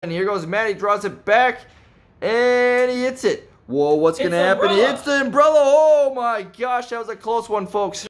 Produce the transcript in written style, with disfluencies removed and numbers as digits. And here goes Matt. He draws it back, and he hits it. Whoa, what's going to happen? He hits the umbrella. Oh, my gosh. That was a close one, folks.